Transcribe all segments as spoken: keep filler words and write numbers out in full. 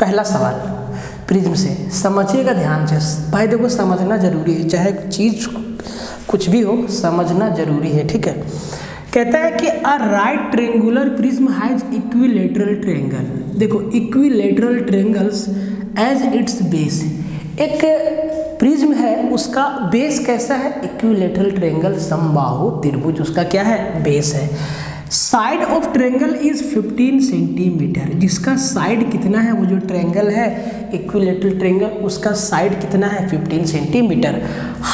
पहला सवाल प्रिज्म से समझिएगा ध्यान से। भाई देखो समझना जरूरी है, चाहे चीज़ कुछ भी हो समझना जरूरी है, ठीक है। कहता है कि a right triangular prism has equilateral triangle. देखो equilateral triangles as its base, एक प्रिज्म है उसका बेस कैसा है, इक्विलेटरल ट्रेंगल, समबाहु त्रिभुज उसका क्या है, बेस है। साइड ऑफ ट्रेंगल इज पंद्रह सेंटीमीटर, जिसका साइड कितना है, वो जो ट्रेंगल है इक्विलेटरल ट्रेंगल उसका साइड कितना है पंद्रह centimeter.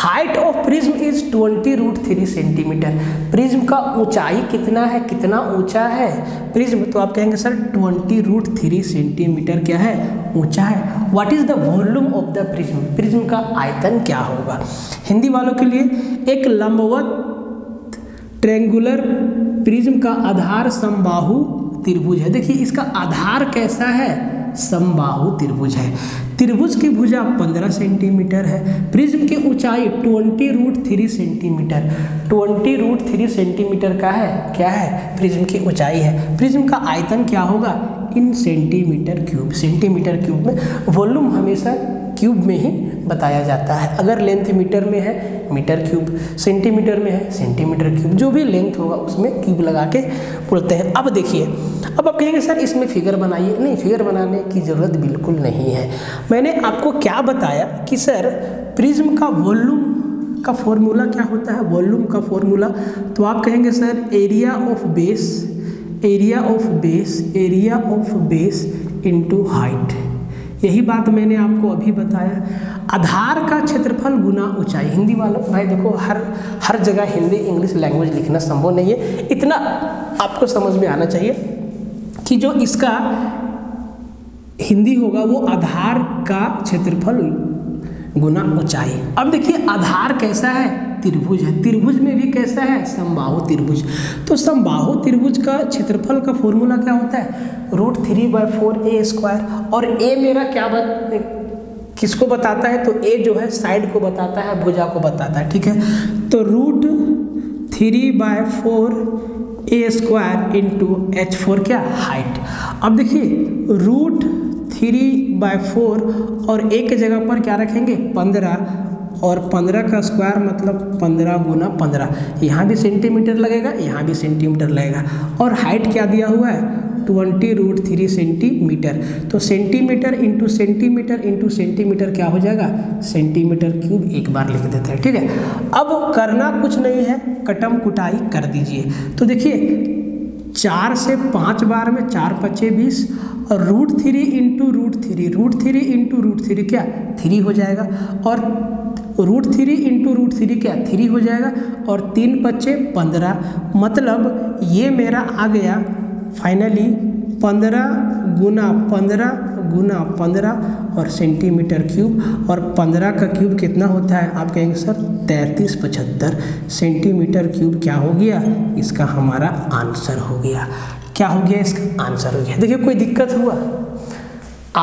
Height of prism is बीस रूट तीन सेंटीमीटर, प्रिज्म का ऊंचाई कितना है, कितना ऊंचा है प्रिज्म, तो आप कहेंगे सर बीस रूट तीन सेंटीमीटर क्या है, ऊंचा है। What is the volume of the prism, prism का आयतन क्या होगा। हिंदी वालों के लिए, एक लंबवत ट्रेंगुलर प्रिज्म का आधार समबाहु त्रिभुज है। देखिए इसका आधार कैसा है, समबाहु त्रिभुज है। त्रिभुज की भुजा पंद्रह सेंटीमीटर है, प्रिज्म की ऊंचाई बीस रूट तीन सेंटीमीटर, बीस रूट तीन सेंटीमीटर का है क्या है, प्रिज्म की ऊंचाई है। प्रिज्म का आयतन क्या होगा in centimetre cube, centimetre cube में वॉल्यूम हमेशा क्यूब में ही बताया जाता है। अगर लेंथ मीटर में है मीटर क्यूब, सेंटीमीटर में है सेंटीमीटर क्यूब, जो भी लेंथ होगा उसमें क्यूब लगा के बोलते हैं। अब देखिए, अब आप कहेंगे सर इसमें फिगर बनाइए, नहीं फिगर बनाने की ज़रूरत बिल्कुल नहीं है। मैंने आपको क्या बताया कि सर प्रिज्म का वॉल्यूम का फॉर्मूला क्या होता है, वॉल्यूम का फॉर्मूला, तो आप कहेंगे sir area of base, area of base, area of base into height. यही बात मैंने आपको अभी बताया, आधार का क्षेत्रफल गुना ऊंचाई। हिंदी वालों भाई देखो हर हर जगह हिंदी इंग्लिश लैंग्वेज लिखना संभव नहीं है, इतना आपको समझ में आना चाहिए कि जो इसका हिंदी होगा वो आधार का क्षेत्रफल गुना ऊंचाई। अब देखिए आधार कैसा है, त्रिभुज है, त्रिभुज में भी कैसा है, समबाहु त्रिभुज। तो समबाहु त्रिभुज का क्षेत्रफल का फॉर्मूला क्या होता है, root three by four A square. और ए मेरा क्या बत किसको बताता है, तो ए जो है साइड को बताता है, भुजा को बताता है, ठीक है। तो root three by four A square into H four क्या, हाइट। अब देखिए रूट थ्री बाय फोर और ए के जगह पर क्या रखेंगे पंद्रह, और पंद्रह का स्क्वायर मतलब पंद्रह गुना पंद्रह, यहाँ भी सेंटीमीटर लगेगा यहाँ भी सेंटीमीटर लगेगा। और हाइट क्या दिया हुआ है बीस रूट तीन सेंटीमीटर, तो centimetre into centimetre into centimetre क्या हो जाएगा, सेंटीमीटर क्यूब, एक बार लिख देते हैं, ठीक है। अब करना कुछ नहीं है, कटम कुटाई कर दीजिए। तो देखिए चार से पाँच बार में चार पच्चे बीस, और root three into root three, root three into root three क्या थ्री हो जाएगा, और root three into root three क्या थ्री हो जाएगा, और तीन पच्चे पंद्रह, मतलब ये मेरा आ गया फाइनली पंद्रह गुना पंद्रह गुना पंद्रह और सेंटीमीटर क्यूब। और पंद्रह का क्यूब कितना होता है, आप कहेंगे सर तैंतीस पचहत्तर, सेंटीमीटर क्यूब क्या हो गया, इसका हमारा आंसर हो गया। क्या हो गया, इसका आंसर हो गया। देखिए कोई दिक्कत हुआ,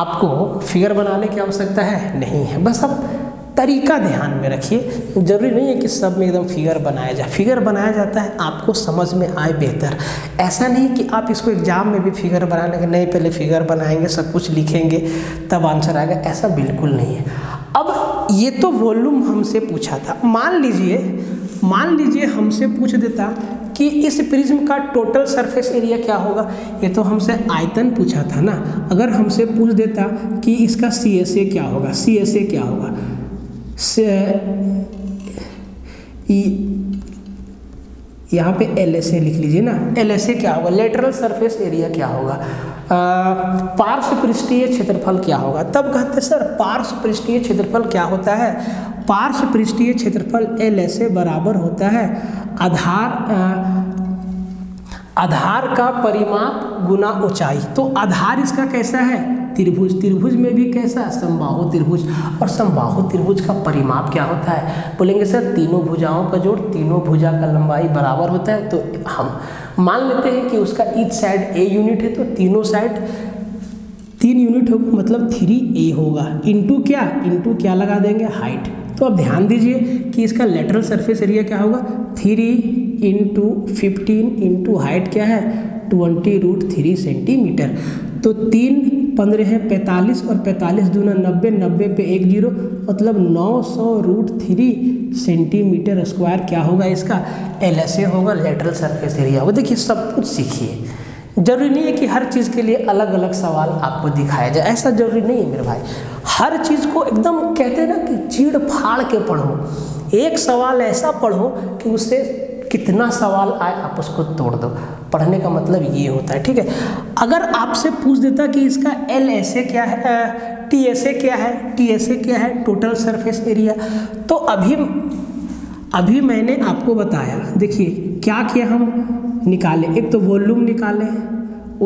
आपको फिगर बनाने की आवश्यकता है नहीं है, बस आप तरीका ध्यान में रखिए। जरूरी नहीं है कि सब में एकदम फिगर बनाया जाए, फिगर बनाया जाता है आपको समझ में आए बेहतर। ऐसा नहीं कि आप इसको एग्जाम में भी फिगर बनाने के नहीं, पहले फिगर बनाएंगे सब कुछ लिखेंगे तब आंसर आएगा, ऐसा बिल्कुल नहीं है। अब ये तो वॉल्यूम हमसे पूछा था, मान लीजिए मान लीजिए हमसे पूछ देता कि इस प्रिज्म का टोटल सरफेस एरिया क्या होगा, ये तो हमसे आयतन पूछा था ना। अगर हमसे पूछ देता कि इसका सी एस ए क्या होगा, सी एस ए क्या होगा, से यहाँ पे एल एस ए लिख लीजिए ना, एल एस ए क्या होगा, लेटरल सरफेस एरिया क्या होगा, पार्श्वपृष्ठीय क्षेत्रफल क्या होगा, तब कहते सर पार्श्वपृष्ठीय क्षेत्रफल क्या होता है, पार्श्वपृष्ठीय क्षेत्रफल एल एस ए बराबर होता है आधार आ, आधार का परिमाप गुना ऊंचाई। तो आधार इसका कैसा है, त्रिभुज, त्रिभुज में भी कैसा, समबाहु त्रिभुज। और समबाहु त्रिभुज का परिमाप क्या होता है, बोलेंगे सर तीनों भुजाओं का जोड़, तीनों भुजा का लंबाई बराबर होता है। तो हम मान लेते हैं कि उसका ईच साइड ए यूनिट है, तो तीनों साइड तीन यूनिट होगा, मतलब थ्री ए होगा, इंटू क्या, इंटू क्या लगा देंगे, हाइट। तो आप ध्यान दीजिए कि इसका लेटरल सरफेस एरिया क्या होगा, three into fifteen into height क्या है, ट्वेंटी रूट थ्री सेंटीमीटर। तो तीन पंद्रह है पैंतालीस और पैंतालीस दूना नब्बे, नब्बे पे एक जीरो, मतलब नौ सौ रूट थ्री सेंटीमीटर स्क्वायर क्या होगा इसका एलएसए होगा, लेटरल सरफेस एरिया होगा। देखिए सब कुछ सीखिए, जरूरी नहीं है कि हर चीज़ के लिए अलग अलग सवाल आपको दिखाया जाए, ऐसा जरूरी नहीं है मेरे भाई। हर चीज़ को एकदम कहते हैं ना कि चीड़ फाड़ के पढ़ो, एक सवाल ऐसा पढ़ो कि उससे कितना सवाल आए आप उसको तोड़ दो, पढ़ने का मतलब ये होता है। ठीक है, अगर आपसे पूछ देता कि इसका एल एस ए क्या है, टी एस ए क्या है, टी एस ए क्या है टोटल सरफेस एरिया, तो अभी अभी मैंने आपको बताया। देखिए क्या किया हम निकाले, एक तो वॉल्यूम निकाले,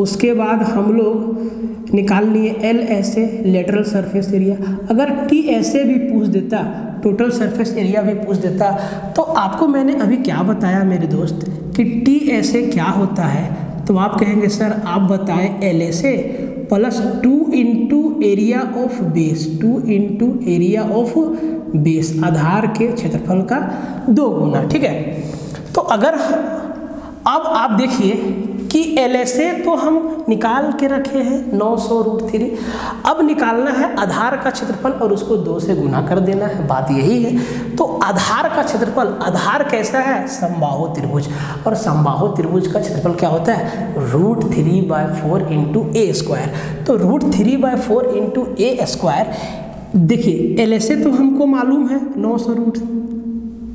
उसके बाद हम लोग निकाल लिए L S A lateral surface area. अगर टी एस ए भी पूछ देता, टोटल सरफेस एरिया भी पूछ देता, तो आपको मैंने अभी क्या बताया मेरे दोस्त कि टी एस ए क्या होता है, तो आप कहेंगे सर आप बताएं L S A plus two into area of base, two into area of base आधार के क्षेत्रफल का दो गुना। ठीक है, तो अगर अब आप देखिए कि एल एस ए तो हम निकाल के रखे हैं नौ सौ रूट थ्री, अब निकालना है आधार का क्षेत्रफल और उसको दो से गुना कर देना है, बात यही है। तो आधार का क्षेत्रफल, आधार कैसा है समबाहु त्रिभुज, और समबाहु त्रिभुज का क्षेत्रफल क्या होता है root three by four into A square. तो root three by four into A square, देखिए एल एस ए तो हमको मालूम है नौ सौ रूट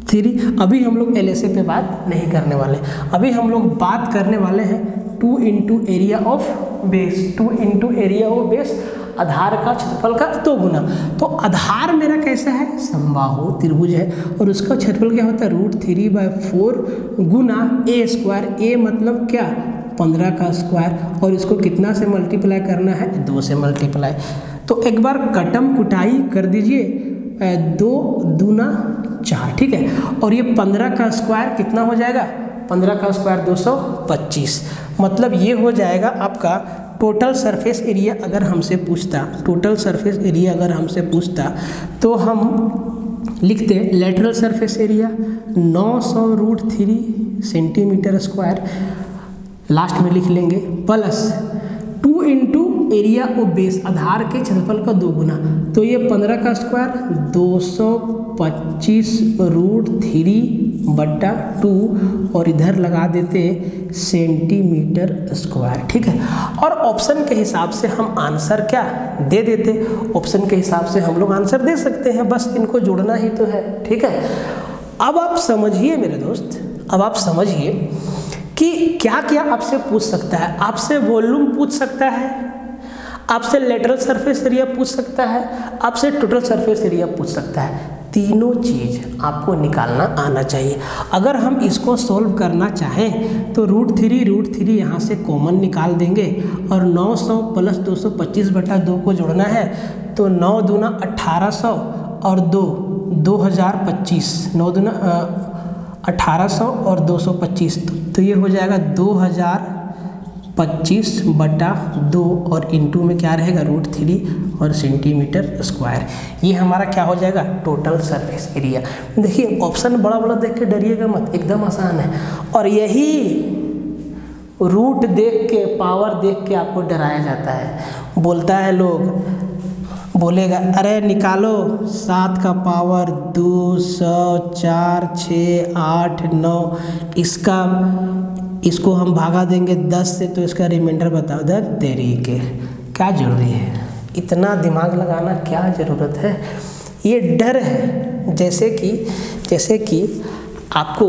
थ्री, अभी हम लोग एल एस ए पे बात नहीं करने वाले, अभी हम लोग बात करने वाले हैं two into area of base, two into area of base आधार का क्षेत्रफल का दो गुना। तो आधार मेरा कैसा है समबाहु त्रिभुज है और उसका क्षेत्रफल क्या होता है रूट थ्री बाय फोर गुना ए स्क्वायर, ए मतलब क्या पंद्रह का स्क्वायर, और इसको कितना से मल्टीप्लाई करना है दो से मल्टीप्लाई। तो एक बार कटम कुटाई कर दीजिए, दो दूना चार, ठीक है, और ये पंद्रह का स्क्वायर कितना हो जाएगा, पंद्रह का स्क्वायर दो सौ पच्चीस, मतलब ये हो जाएगा आपका टोटल सरफेस एरिया। अगर हमसे पूछता टोटल सरफेस एरिया अगर हमसे पूछता तो हम लिखते लेटरल सरफेस एरिया नौ सौ root three centimetre square, last में लिख लेंगे प्लस टू इंटू एरिया और बेस आधार के क्षेत्रफल का दो गुना, तो ये पंद्रह का स्क्वायर दो सौ पच्चीस रूट थ्री बट्टा टू, और इधर लगा देते सेंटीमीटर स्क्वायर। ठीक है, और ऑप्शन के हिसाब से हम आंसर क्या दे देते, ऑप्शन के हिसाब से हम लोग आंसर दे सकते हैं, बस इनको जोड़ना ही तो है। ठीक है, अब आप समझिए मेरे दोस्त, अब आप समझिए कि क्या क्या आपसे पूछ सकता है। आपसे वॉल्यूम पूछ सकता है, आपसे लेटरल सरफेस एरिया पूछ सकता है, आपसे टोटल सरफेस एरिया पूछ सकता है, तीनों चीज़ आपको निकालना आना चाहिए। अगर हम इसको सॉल्व करना चाहें तो रूट थ्री रूट थ्री यहाँ से कॉमन निकाल देंगे और नौ सौ प्लस दो सौ पच्चीस बटा दो को जोड़ना है, तो नौ दूना अट्ठारह सौ और दो दो हज़ार पच्चीस, नौ दूना अट्ठारह सौ और दो सौ पच्चीस, तो ये हो जाएगा दो हज़ार पच्चीस बटा दो और इंटू में क्या रहेगा रूट थ्री और सेंटीमीटर स्क्वायर। ये हमारा क्या हो जाएगा टोटल सरफेस एरिया। देखिए ऑप्शन बड़ा बड़ा देख के डरिएगा मत, एकदम आसान है, और यही रूट देख के पावर देख के आपको डराया जाता है। बोलता है लोग, बोलेगा अरे निकालो सात का पावर दो सौ चार छः आठ नौ, इसका इसको हम भागा देंगे दस से, तो इसका रिमाइंडर बताओ दर देरी के, क्या जरूरी है इतना दिमाग लगाना, क्या ज़रूरत है, ये डर है। जैसे कि जैसे कि आपको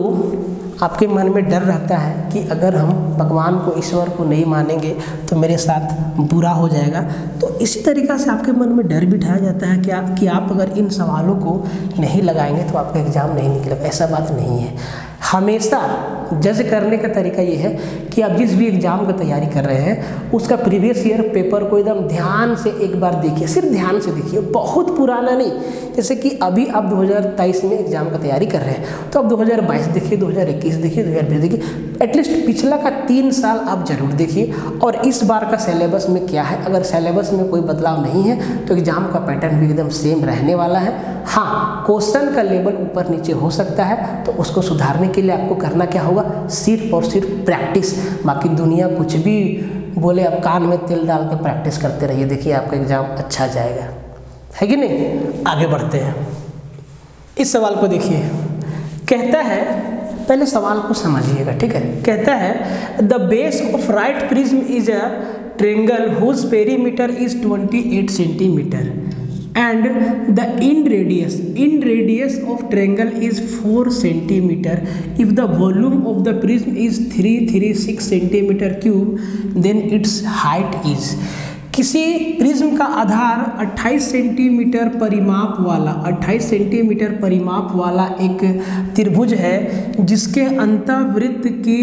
आपके मन में डर रहता है कि अगर हम भगवान को ईश्वर को नहीं मानेंगे तो मेरे साथ बुरा हो जाएगा, तो इसी तरीक़ा से आपके मन में डर बिठाया जाता है क्या कि आप अगर इन सवालों को नहीं लगाएंगे तो आपका एग्ज़ाम नहीं निकलेगा। ऐसा बात नहीं है, हमेशा जज करने का तरीका ये है कि आप जिस भी एग्ज़ाम का तैयारी कर रहे हैं उसका प्रीवियस ईयर पेपर को एकदम ध्यान से एक बार देखिए, सिर्फ ध्यान से देखिए, बहुत पुराना नहीं। जैसे कि अभी आप दो हज़ार तेईस में एग्ज़ाम का तैयारी कर रहे हैं तो आप दो हज़ार बाईस देखिए, दो हज़ार इक्कीस देखिए, दो हज़ार बीस देखिए, एटलीस्ट पिछला का तीन साल आप ज़रूर देखिए, और इस बार का सिलेबस में क्या है। अगर सिलेबस में कोई बदलाव नहीं है तो एग्ज़ाम का पैटर्न भी एकदम सेम रहने वाला है। हाँ, क्वेश्चन का लेवल ऊपर नीचे हो सकता है, तो उसको सुधारने के लिए आपको करना क्या होगा, सिर्फ और सिर्फ प्रैक्टिस। बाकी दुनिया कुछ भी बोले आप कान में तेल डाल के प्रैक्टिस करते रहिए, देखिए आपका एग्ज़ाम अच्छा जाएगा, है कि नहीं। आगे बढ़ते हैं, इस सवाल को देखिए। कहता है, पहले सवाल को समझिएगा, ठीक है। कहता है the base of right prism is a triangle whose perimeter is twenty eight centimetre and the inradius inradius of triangle is four centimetre. If the volume of the prism is three three six centimetre cube then its height is. किसी prism का आधार अट्ठाईस centimetre परिमाप वाला अट्ठाईस centimetre परिमाप वाला एक त्रिभुज है जिसके अंतःवृत्त की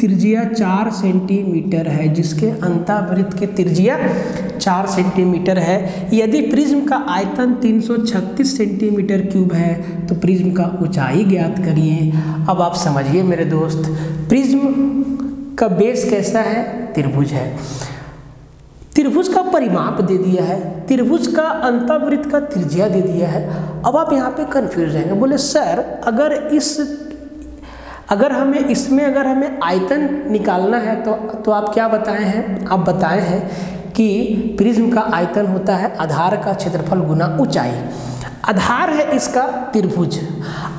त्रिज्या चार सेंटीमीटर है जिसके अंतःवृत्त की त्रिज्या चार सेंटीमीटर है। यदि प्रिज्म का आयतन तीन सौ छत्तीस सेंटीमीटर क्यूब है तो प्रिज्म का ऊंचाई ज्ञात करिए। अब आप समझिए मेरे दोस्त, प्रिज्म का बेस कैसा है, त्रिभुज है। त्रिभुज का परिमाप दे दिया है, त्रिभुज का अंतःवृत्त का त्रिज्या दे दिया है। अब आप यहाँ पे कंफ्यूज रहेंगे, बोले सर अगर इस अगर हमें इसमें अगर हमें आयतन निकालना है तो तो आप क्या बताए हैं, आप बताए हैं कि प्रिज्म का आयतन होता है आधार का क्षेत्रफल गुना ऊंचाई। आधार है इसका त्रिभुज।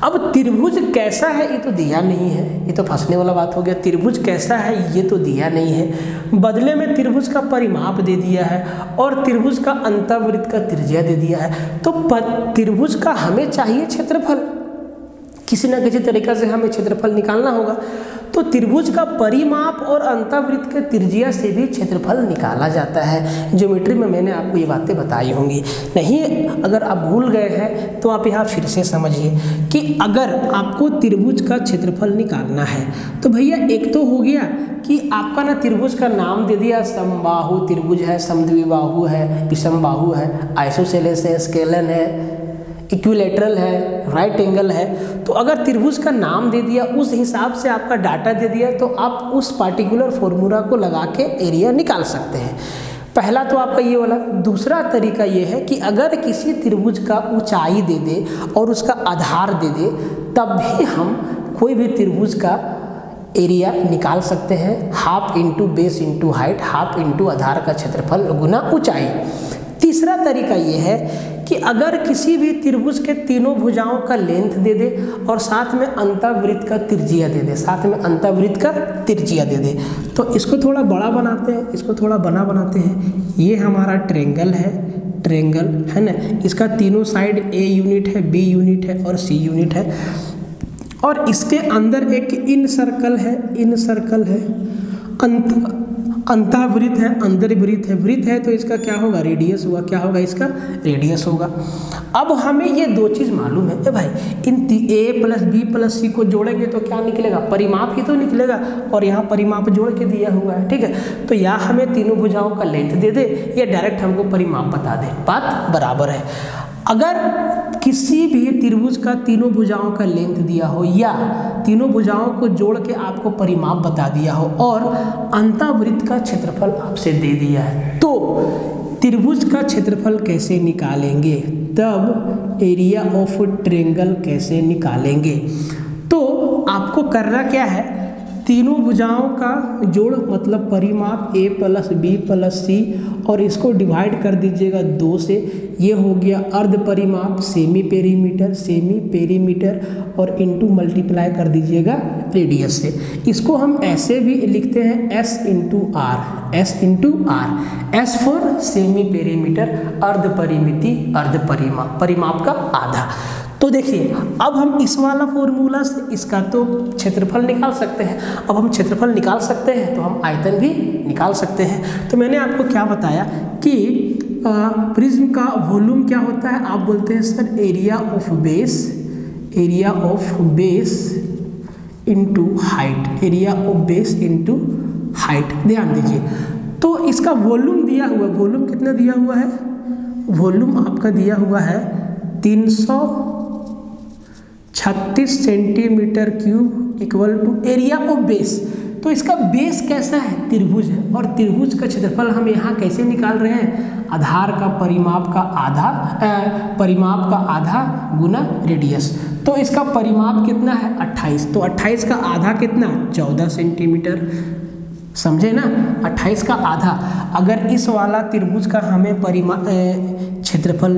अब त्रिभुज कैसा है ये तो दिया नहीं है, ये तो फंसने वाला बात हो गया। त्रिभुज कैसा है ये तो दिया नहीं है, बदले में त्रिभुज का परिमाप दे दिया है और त्रिभुज का अंतर्वृत्त का त्रिज्या दे दिया है। तो त्रिभुज का हमें चाहिए क्षेत्रफल, किसी ना किसी तरीक़े से हमें क्षेत्रफल निकालना होगा। तो त्रिभुज का परिमाप और अंतःवृत्त के त्रिज्या से भी क्षेत्रफल निकाला जाता है। ज्योमेट्री में मैंने आपको ये बातें बताई होंगी, नहीं अगर आप भूल गए हैं तो आप यहाँ फिर से समझिए कि अगर आपको त्रिभुज का क्षेत्रफल निकालना है तो भैया एक तो हो गया कि आपका ना त्रिभुज का नाम दे दिया, समबाहु त्रिभुज है, समद्विबाहु है, विषमबाहु है, आइसोसेलेस है, स्केलन है, इक्विलेटरल है, राइट एंगल है। तो अगर त्रिभुज का नाम दे दिया, उस हिसाब से आपका डाटा दे दिया, तो आप उस पार्टिकुलर फॉर्मूला को लगा के एरिया निकाल सकते हैं। पहला तो आपका ये वाला। दूसरा तरीका ये है कि अगर किसी त्रिभुज का ऊंचाई दे दे और उसका आधार दे दे तब भी हम कोई भी त्रिभुज का एरिया निकाल सकते हैं। Half into base into height, half into आधार का क्षेत्रफल गुना ऊंचाई। तीसरा तरीका ये है कि अगर किसी भी त्रिभुज के तीनों भुजाओं का लेंथ दे दे और साथ में अंतःवृत्त का त्रिज्या दे दे साथ में अंतःवृत्त का त्रिज्या दे दे तो इसको थोड़ा बड़ा बनाते हैं, इसको थोड़ा बना बनाते हैं। ये हमारा ट्रेंगल है, ट्रेंगल है ना, इसका तीनों साइड ए यूनिट है, बी यूनिट है और सी यूनिट है, और इसके अंदर एक इन सर्कल है, इन सर्कल है, अंत अंतःवृत्त है, अंदर वृत्त है, वृत्त है तो इसका क्या होगा, रेडियस हुआ, क्या होगा इसका रेडियस होगा। अब हमें ये दो चीज़ मालूम है, ए भाई इन A plus B plus C को जोड़ेंगे तो क्या निकलेगा, परिमाप ही तो निकलेगा, और यहाँ परिमाप जोड़ के दिया हुआ है, ठीक है। तो या हमें तीनों भुजाओं का लेंथ दे दे या डायरेक्ट हमको परिमाप बता दे, बात बराबर है। अगर किसी भी त्रिभुज का तीनों भुजाओं का लेंथ दिया हो या तीनों भुजाओं को जोड़ के आपको परिमाप बता दिया हो और अंतःवृत्त का क्षेत्रफल आपसे दे दिया है तो त्रिभुज का क्षेत्रफल कैसे निकालेंगे, तब एरिया ऑफ ट्रेंगल कैसे निकालेंगे। तो आपको करना क्या है, तीनों भुजाओं का जोड़ मतलब परिमाप a plus B plus C और इसको डिवाइड कर दीजिएगा दो से, ये हो गया अर्ध परिमाप सेमी पेरीमीटर, सेमी पेरीमीटर और इंटू मल्टीप्लाई कर दीजिएगा रेडियस से। इसको हम ऐसे भी लिखते हैं s into R, S into R, S for semi perimeter, अर्ध परिमिति अर्ध परिमाप, परिमाप का आधा। तो देखिए अब हम इस वाला फॉर्मूला से इसका तो क्षेत्रफल निकाल सकते हैं, अब हम क्षेत्रफल निकाल सकते हैं तो हम आयतन भी निकाल सकते हैं। तो मैंने आपको क्या बताया कि प्रिज्म का वॉल्यूम क्या होता है, आप बोलते हैं sir area of base, area of base into height, area of base into height. ध्यान दीजिए तो इसका वॉल्यूम दिया हुआ, वॉल्यूम कितना दिया हुआ है, वॉल्यूम आपका दिया हुआ है तीन सौ छत्तीस centimetre cube equal to area of base. तो इसका बेस कैसा है, त्रिभुज है, और त्रिभुज का क्षेत्रफल हम यहाँ कैसे निकाल रहे हैं, आधार का परिमाप का आधा आ, परिमाप का आधा गुना रेडियस। तो इसका परिमाप कितना है अट्ठाईस, तो अट्ठाईस का आधा कितना चौदह सेंटीमीटर, समझे ना, अट्ठाईस का आधा। अगर इस वाला त्रिभुज का हमें परिमा क्षेत्रफल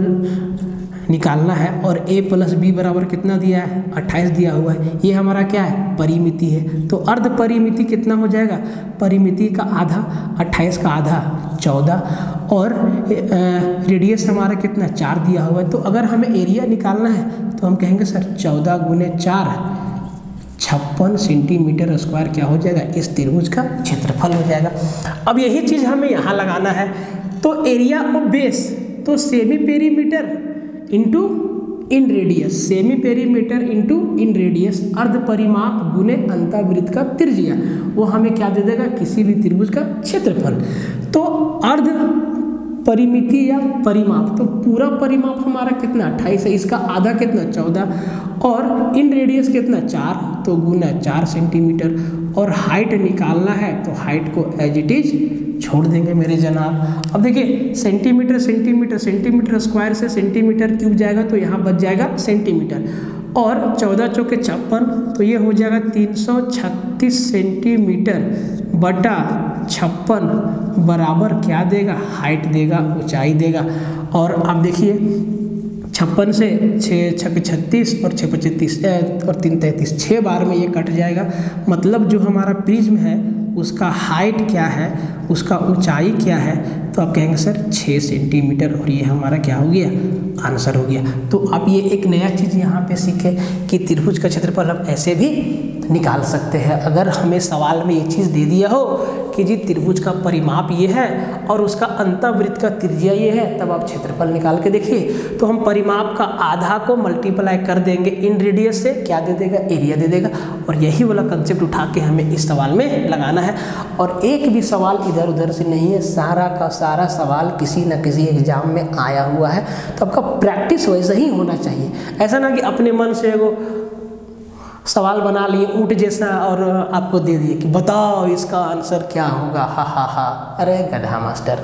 निकालना है और a प्लस बी बराबर कितना दिया है, अट्ठाईस दिया हुआ है, ये हमारा क्या है परिमिति है, तो अर्ध परिमिति कितना हो जाएगा, परिमिति का आधा अट्ठाईस का आधा चौदह, और रेडियस हमारा कितना चार दिया हुआ है, तो अगर हमें एरिया निकालना है तो हम कहेंगे सर चौदह गुने चार छप्पन सेंटीमीटर स्क्वायर क्या हो जाएगा, इस त्रिभुज का क्षेत्रफल हो जाएगा। अब यही चीज़ हमें यहाँ लगाना है, तो एरिया ऑफ बेस तो semi perimeter into inradius, semi perimeter into inradius अर्ध परिमाप गुने अंतावृत्त का त्रिज्या, वो हमें क्या दे देगा किसी भी त्रिभुज का क्षेत्रफल। तो अर्ध परिमिति या परिमाप, तो पूरा परिमाप हमारा कितना अट्ठाईस है, इसका आधा कितना चौदह, और इन रेडियस कितना चार, तो गुना चार सेंटीमीटर, और हाइट निकालना है तो हाइट को एज इट इज छोड़ देंगे मेरे जनाब। अब देखिए सेंटीमीटर सेंटीमीटर सेंटीमीटर स्क्वायर से सेंटीमीटर क्यूब जाएगा तो यहाँ बच जाएगा सेंटीमीटर, और चौदह चौके छप्पन तो ये हो जाएगा तीन सौ छत्तीस सेंटीमीटर बटा छप्पन बराबर क्या देगा, हाइट देगा, ऊंचाई देगा। और आप देखिए छप्पन से छः छके छत्तीस और छः पच्चीस तीस और तीन तैंतीस, छः बार में ये कट जाएगा, मतलब जो हमारा प्रिज्म है उसका हाइट क्या है, उसका ऊंचाई क्या है, तो आप कहेंगे सर छः सेंटीमीटर, और ये हमारा क्या हो गया आंसर हो गया। तो आप ये एक नया चीज़ यहाँ पे सीखें कि त्रिभुज का क्षेत्रफल हम ऐसे भी निकाल सकते हैं। अगर हमें सवाल में ये चीज़ दे दिया हो कि जी त्रिभुज का परिमाप ये है और उसका अंतःवृत्त का त्रिज्या ये है, तब आप क्षेत्रफल निकाल के देखिए। तो हम परिमाप का आधा को मल्टीप्लाई कर देंगे इन रेडियस से, क्या दे देगा एरिया दे देगा, और यही वाला कंसेप्ट उठा के हमें इस सवाल में लगाना है। और एक भी सवाल इधर उधर से नहीं है, सारा का सारा सवाल किसी न किसी एग्जाम में आया हुआ है, तो आपका प्रैक्टिस वैसा ही होना चाहिए। ऐसा ना कि अपने मन से एगो सवाल बना लिए ऊँट जैसा और आपको दे दिए कि बताओ इसका आंसर क्या होगा, हा हा हा, अरे गधा मास्टर,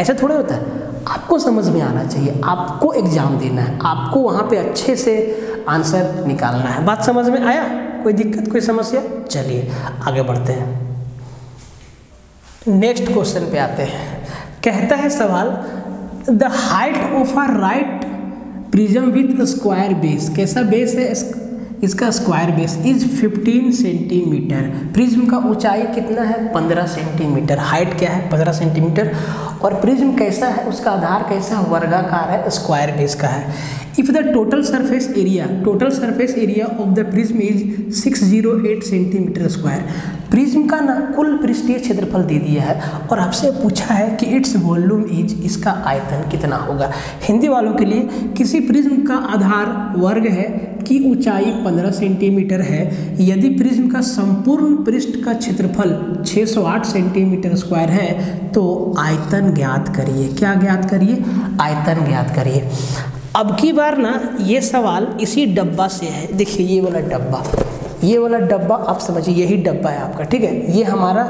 ऐसे थोड़ा होता है। आपको समझ में आना चाहिए, आपको एग्ज़ाम देना है, आपको वहाँ पे अच्छे से आंसर निकालना है। बात समझ में आया, कोई दिक्कत कोई समस्या? चलिए आगे बढ़ते हैं, नेक्स्ट क्वेश्चन पे आते हैं। कहता है सवाल the height of a right prism with square base, कैसा बेस है इसका square base, is fifteen centimetre, prism का ऊंचाई कितना है पंद्रह सेंटीमीटर, हाइट क्या है पंद्रह सेंटीमीटर, और प्रिज्म कैसा है उसका आधार कैसा है वर्गाकार है, स्क्वायर बेस का है। If the total surface area, total surface area of the prism is six zero eight centimetre square, prism का ना कुल पृष्ठीय क्षेत्रफल दे दिया है और आपसे पूछा है कि इट्स वॉल्यूम इज, इसका आयतन कितना होगा। हिंदी वालों के लिए किसी प्रिज्म का आधार वर्ग है की ऊंचाई पंद्रह सेंटीमीटर है, यदि प्रिज्म का संपूर्ण पृष्ठ का क्षेत्रफल छह सौ आठ सेंटीमीटर स्क्वायर है तो आयतन ज्ञात करिए। क्या ज्ञात करिए, आयतन ज्ञात करिए। अब की बार ना ये सवाल इसी डब्बा से है, देखिए ये वाला डब्बा, ये वाला डब्बा आप समझिए यही डब्बा है आपका, ठीक है। ये हमारा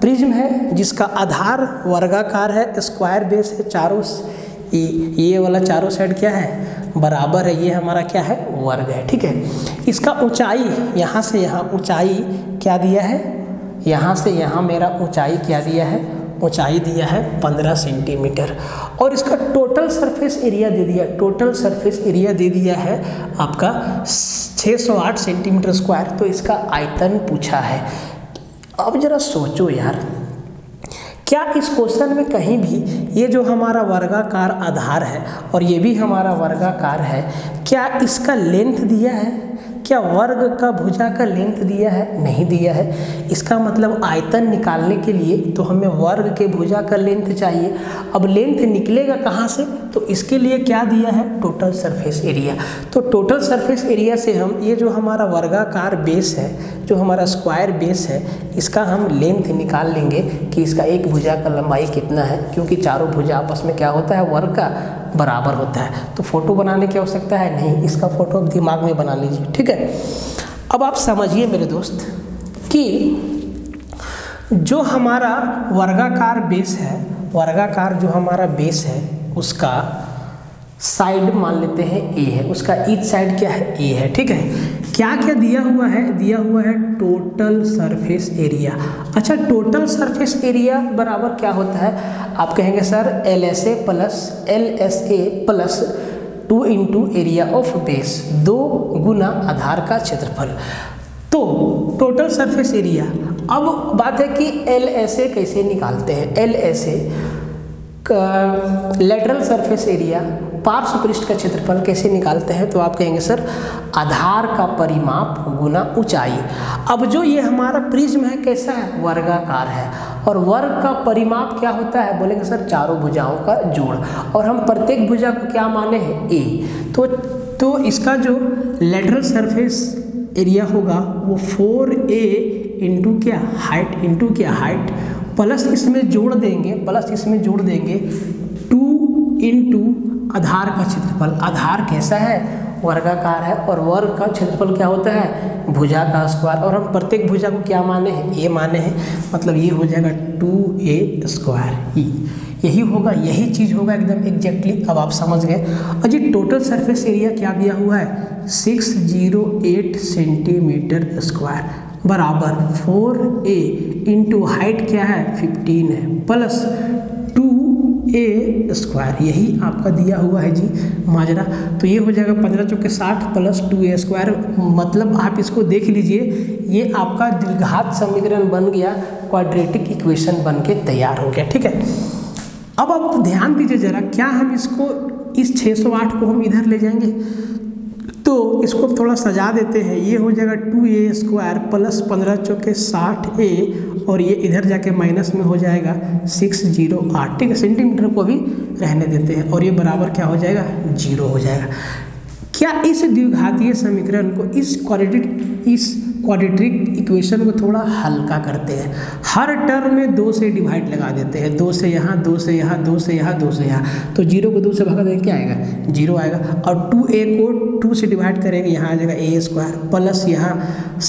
प्रिज्म है जिसका आधार वर्गाकार है, स्क्वायर बेस है, चारों ये वाला चारों साइड क्या है बराबर है, ये हमारा क्या है वर्ग है, ठीक है। इसका ऊंचाई यहाँ से यहाँ ऊंचाई क्या दिया है, यहाँ से यहाँ मेरा ऊंचाई क्या दिया है, ऊंचाई दिया है पंद्रह सेंटीमीटर, और इसका टोटल सरफेस एरिया दे दिया, टोटल सरफेस एरिया दे दिया है आपका छह सौ आठ सेंटीमीटर स्क्वायर, तो इसका आयतन पूछा है। अब जरा सोचो यार, क्या इस क्वेश्चन में कहीं भी ये जो हमारा वर्गाकार आधार है और ये भी हमारा वर्गाकार है, क्या इसका लेंथ दिया है, क्या वर्ग का भुजा का लेंथ दिया है, नहीं दिया है। इसका मतलब आयतन निकालने के लिए तो हमें वर्ग के भुजा का लेंथ चाहिए। अब लेंथ निकलेगा कहाँ से, तो इसके लिए क्या दिया है टोटल सरफेस एरिया, तो टोटल सरफेस एरिया से हम ये जो हमारा वर्गाकार बेस है जो हमारा स्क्वायर बेस है इसका हम लेंथ निकाल लेंगे कि इसका एक भुजा का लंबाई कितना है, क्योंकि चारों भुजा आपस में क्या होता है वर्ग का बराबर होता है। तो फोटो बनाने की आवश्यकता है नहीं, इसका फोटो आप दिमाग में बना लीजिए, ठीक है। अब आप समझिए मेरे दोस्त कि जो हमारा वर्गाकार बेस है, वर्गाकार जो हमारा बेस है उसका साइड मान लेते हैं ए है, उसका ईच साइड क्या है ए है। ठीक है, क्या क्या दिया हुआ है? दिया हुआ है टोटल सरफेस एरिया। अच्छा, टोटल सरफेस एरिया बराबर क्या होता है? आप कहेंगे sir L S A plus L S A plus two into area of base, दो गुना आधार का क्षेत्रफल। तो टोटल सरफेस एरिया, अब बात है कि एल एस ए कैसे निकालते हैं। L S A lateral surface area, पार्श्व पृष्ठ का क्षेत्रफल कैसे निकालते हैं? तो आप कहेंगे सर आधार का परिमाप गुना ऊंचाई। अब जो ये हमारा प्रिज्म है कैसा है? वर्गाकार है, और वर्ग का परिमाप क्या होता है? बोलेंगे सर चारों भुजाओं का जोड़, और हम प्रत्येक भुजा को क्या माने हैं? ए। तो तो इसका जो लेटरल सरफेस एरिया होगा वो फोर ए इंटू क्या हाइट, इंटू क्या हाइट प्लस इसमें जोड़ देंगे, प्लस इसमें जोड़ देंगे टू इंटू आधार का क्षेत्रफल। आधार कैसा है? वर्गाकार है, और वर्ग का क्षेत्रफल क्या होता है? भुजा का स्क्वायर, और हम प्रत्येक भुजा को क्या माने हैं? ये माने हैं, मतलब ये हो जाएगा टू ए स्क्वायर ई, यही होगा, यही चीज़ होगा एकदम एग्जैक्टली। अब आप समझ गए। और जी टोटल सरफेस एरिया क्या दिया हुआ है? Six zero eight centimetre square बराबर फोर ए इंटू हाइट क्या है? फिफ्टीन है प्लस टू ए स्क्वायर, यही आपका दिया हुआ है जी माजरा। तो ये हो जाएगा पंद्रह चौके साठ प्लस टू ए स्क्वायर। मतलब आप इसको देख लीजिए, ये आपका द्विघात समीकरण बन गया, क्वाड्रेटिक इक्वेशन बन के तैयार हो गया। ठीक है, अब आप ध्यान दीजिए जरा, क्या हम इसको इस छः सौ आठ को हम इधर ले जाएंगे? तो इसको थोड़ा सजा देते हैं। ये हो जाएगा टू ए स्क्वायर प्लस पंद्रह चौके साठ ए, और ये इधर जाके माइनस में हो जाएगा सिक्स जीरो आठ। ठीक है, सेंटीमीटर को भी रहने देते हैं, और ये बराबर क्या हो जाएगा? जीरो हो जाएगा। क्या इस द्विघातीय समीकरण को, इस क्वाड्रेटिक इस क्वाड्रेटिक इक्वेशन को थोड़ा हल्का करते हैं। हर टर्म में दो से डिवाइड लगा देते हैं, दो से यहाँ, दो से यहाँ, दो से यहाँ, दो से यहाँ। तो जीरो को दो से भागा देंगे, क्या आएगा? जीरो आएगा। और टू ए को टू से डिवाइड करेंगे, यहाँ आ जाएगा ए स्क्वायर प्लस यहाँ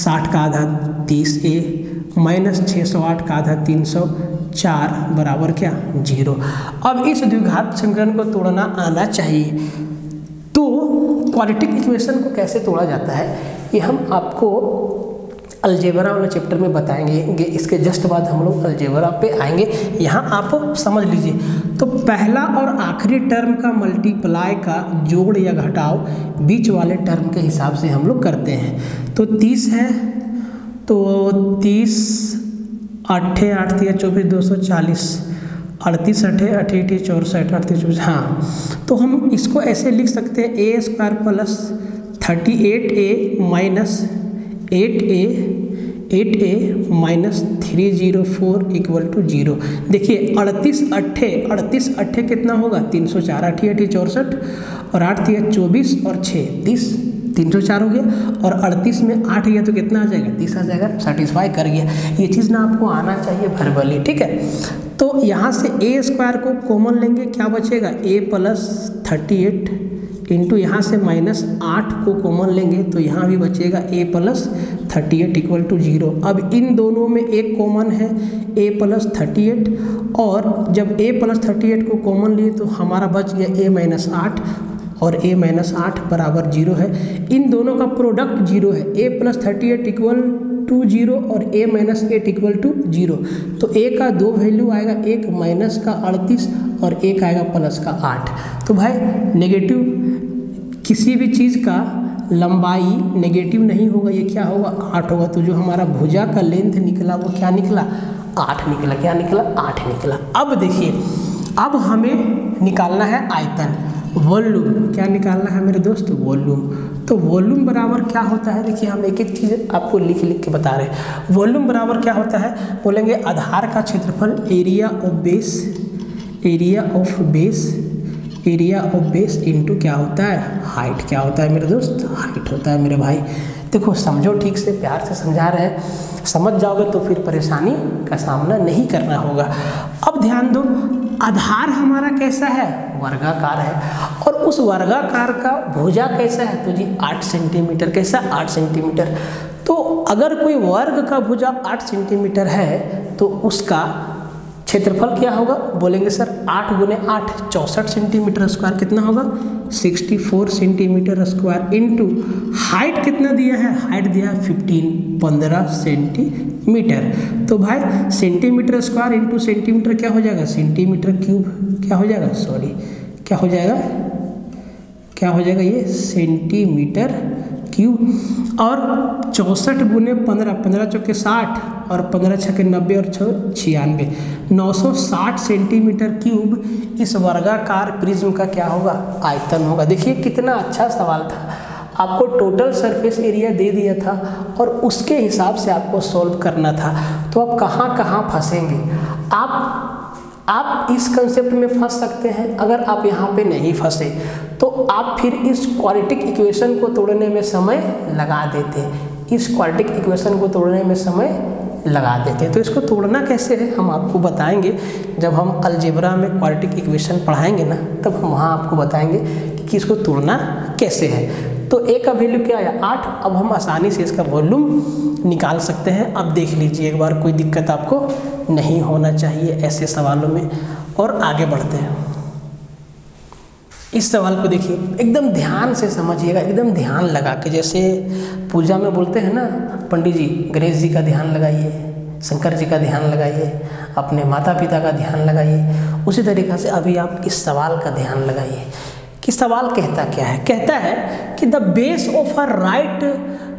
साठ का आधा तीस ए माइनस छः सौ आठ का आधा तीन सौ चार बराबर क्या? जीरो। अब इस द्विघात समीकरण को तोड़ना आना चाहिए। तो क्वाड्रेटिक इक्वेशन को कैसे तोड़ा जाता है, ये हम आपको अलजेब्रा वाले चैप्टर में बताएंगे। इसके जस्ट बाद हम लोग अलजेब्रा पे आएंगे, यहाँ आप समझ लीजिए। तो पहला और आखिरी टर्म का मल्टीप्लाई का जोड़ या घटाव बीच वाले टर्म के हिसाब से हम लोग करते हैं। तो तीस है, तो तीस अट्ठे आठ या चौबीस दो सौ चालीस, अड़तीस अठे अठेठी चौसठ, अड़तीस चौबीस। हाँ, तो हम इसको ऐसे लिख सकते हैं A square plus thirty eight A minus eight A eight A minus three zero four equal to zero. देखिए अड़तीस अट्ठे अड़तीस अट्ठे कितना होगा? तीन सौ चार, अठी अठी चौसठ, और आठ तीन चौबीस और छः तीस, तीन सौ चार हो गया। और अड़तीस में आठ गया तो कितना आ जाएगा? तीस आ जाएगा। सेटिस्फाई कर गया। ये चीज़ ना आपको आना चाहिए वर्बली। ठीक है, तो यहाँ से ए स्क्वायर को कॉमन लेंगे, क्या बचेगा? A plus thirty eight into यहाँ से माइनस आठ को कॉमन लेंगे तो यहाँ भी बचेगा a plus thirty eight equal to zero. अब इन दोनों में एक कॉमन है a प्लस थर्टी एट, और जब a प्लस थर्टी एट को कॉमन लिए तो हमारा बच गया a माइनस आठ, और a माइनस आठ बराबर जीरो है। इन दोनों का प्रोडक्ट जीरो है। a plus thirty eight equal to zero और a minus eight equal to zero. तो a का दो वैल्यू आएगा, एक माइनस का अड़तीस और एक आएगा प्लस का आठ। तो भाई नेगेटिव किसी भी चीज़ का लंबाई नेगेटिव नहीं होगा, ये क्या होगा? आठ होगा। तो जो हमारा भुजा का लेंथ निकला वो क्या निकला? आठ निकला। क्या निकला? आठ निकला। अब देखिए, अब हमें निकालना है आयतन, वॉल्यूम। क्या निकालना है मेरे दोस्त? वॉल्यूम। तो वॉल्यूम बराबर क्या होता है? देखिए हम एक एक चीज़ आपको लिख लिख के बता रहे हैं। वॉल्यूम बराबर क्या होता है? बोलेंगे आधार का क्षेत्रफल area of base, area of base area of base into क्या होता है? हाइट। क्या होता है मेरे दोस्त? हाइट होता है मेरे भाई। देखो समझो, ठीक से प्यार से समझा रहे हैं, समझ जाओगे तो फिर परेशानी का सामना नहीं करना होगा। अब ध्यान दो, आधार हमारा कैसा है? वर्गाकार है, और उस वर्गाकार का भुजा कैसा है? तो जी आठ सेंटीमीटर। कैसा? आठ सेंटीमीटर। तो अगर कोई वर्ग का भुजा आठ सेंटीमीटर है तो उसका क्षेत्रफल क्या होगा? बोलेंगे सर आठ गुने आठ चौंसठ सेंटीमीटर स्क्वायर कितना होगा? चौंसठ सेंटीमीटर स्क्वायर इंटू हाइट कितना दिया है? हाइट दिया है फिफ्टीन पंद्रह सेंटीमीटर। तो भाई सेंटीमीटर स्क्वायर इंटू सेंटीमीटर क्या हो जाएगा? सेंटीमीटर क्यूब क्या हो जाएगा? सॉरी क्या हो जाएगा क्या हो जाएगा ये सेंटीमीटर क्यूब। और चौंसठ गुने पंद्रह, पंद्रह चौके साठ और पंद्रह छः के नब्बे और छः छियानवे, नौ सौ साठ सेंटीमीटर क्यूब इस वर्गाकार प्रिज्म का क्या होगा? आयतन होगा। देखिए कितना अच्छा सवाल था, आपको टोटल सरफेस एरिया दे दिया था और उसके हिसाब से आपको सॉल्व करना था। तो आप कहाँ कहाँ फंसेंगे? आप आप इस कंसेप्ट में फंस सकते हैं। अगर आप यहाँ पे नहीं फंसे तो आप फिर इस क्वाड्रेटिक इक्वेशन को तोड़ने में समय लगा देते इस क्वाड्रेटिक इक्वेशन को तोड़ने में समय लगा देते हैं। तो इसको तोड़ना कैसे है हम आपको बताएंगे। जब हम अलजेब्रा में क्वाड्रेटिक इक्वेशन पढ़ाएंगे ना, तब हम वहाँ आपको बताएंगे कि इसको तोड़ना कैसे है। तो ए का वैल्यू क्या आया? आठ। अब हम आसानी से इसका वॉल्यूम निकाल सकते हैं। अब देख लीजिए एक बार, कोई दिक्कत आपको नहीं होना चाहिए ऐसे सवालों में। और आगे बढ़ते हैं। इस सवाल को देखिए, एकदम ध्यान से समझिएगा, एकदम ध्यान लगा के। जैसे पूजा में बोलते हैं ना, पंडित जी गणेश जी का ध्यान लगाइए, शंकर जी का ध्यान लगाइए, अपने माता पिता का ध्यान लगाइए, उसी तरीक़े से अभी आप इस सवाल का ध्यान लगाइए कि सवाल कहता क्या है। कहता है कि the base of a right